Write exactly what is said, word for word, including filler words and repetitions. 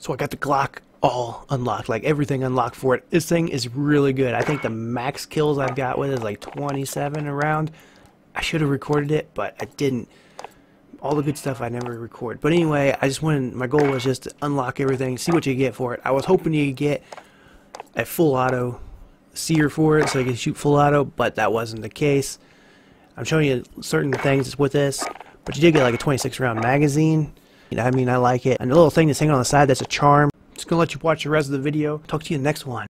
So I got the Glock all unlocked, like everything unlocked for it. This thing is really good. I think the max kills I've got with it is like twenty-seven around. I should have recorded it, but I didn't. All the good stuff I never record. But anyway, I just wanted, my goal was just to unlock everything, see what you get for it. I was hoping you could get a full auto sear for it, so I could shoot full auto, but that wasn't the case. I'm showing you certain things with this, but you did get like a twenty-six round magazine. You know, I mean, I like it. And a little thing that's hanging on the side, that's a charm. Just gonna let you watch the rest of the video. Talk to you in the next one.